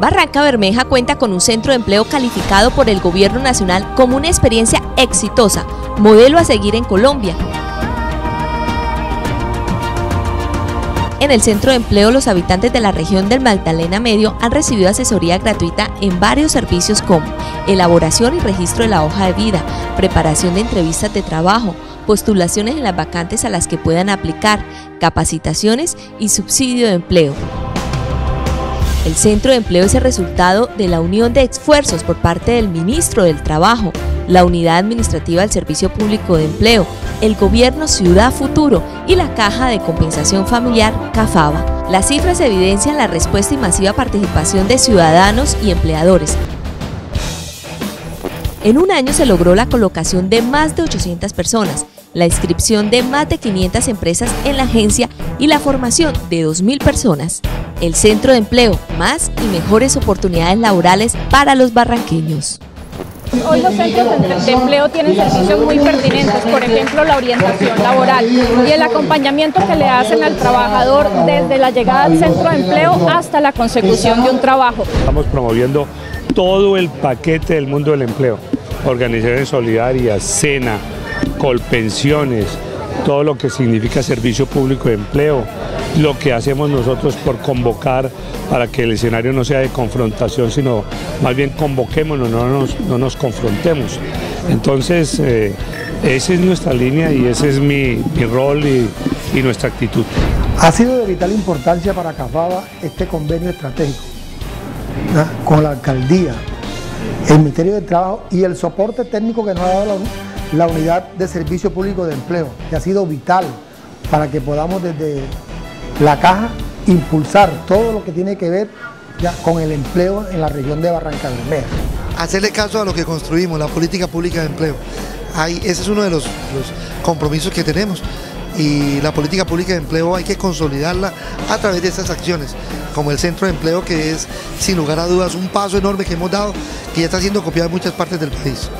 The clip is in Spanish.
Barrancabermeja cuenta con un centro de empleo calificado por el Gobierno Nacional como una experiencia exitosa, modelo a seguir en Colombia. En el centro de empleo, los habitantes de la región del Magdalena Medio han recibido asesoría gratuita en varios servicios como elaboración y registro de la hoja de vida, preparación de entrevistas de trabajo, postulaciones en las vacantes a las que puedan aplicar, capacitaciones y subsidio de empleo. El centro de empleo es el resultado de la unión de esfuerzos por parte del Ministro del Trabajo, la Unidad Administrativa del Servicio Público de Empleo, el Gobierno Ciudad Futuro y la Caja de Compensación Familiar CAFABA. Las cifras evidencian la respuesta y masiva participación de ciudadanos y empleadores. En un año se logró la colocación de más de 800 personas, la inscripción de más de 500 empresas en la agencia y la formación de 2.000 personas. El centro de empleo, más y mejores oportunidades laborales para los barranqueños. Hoy los centros de empleo tienen servicios muy pertinentes, por ejemplo la orientación laboral y el acompañamiento que le hacen al trabajador desde la llegada al centro de empleo hasta la consecución de un trabajo. Estamos promoviendo todo el paquete del mundo del empleo, organizaciones solidarias, SENA, Colpensiones, todo lo que significa servicio público de empleo, lo que hacemos nosotros por convocar para que el escenario no sea de confrontación, sino más bien convoquémonos, no nos confrontemos. Entonces, esa es nuestra línea y ese es mi rol y nuestra actitud. Ha sido de vital importancia para CAFABA este convenio estratégico, ¿verdad?, con la alcaldía, el Ministerio del Trabajo y el soporte técnico que nos ha dado la Unidad de Servicio Público de Empleo, que ha sido vital para que podamos desde la Caja impulsar todo lo que tiene que ver ya con el empleo en la región de Barrancabermeja. Hacerle caso a lo que construimos, la política pública de empleo. Ese es uno de los compromisos que tenemos, y la política pública de empleo hay que consolidarla a través de estas acciones, como el centro de empleo, que es sin lugar a dudas un paso enorme que hemos dado, que ya está siendo copiado en muchas partes del país.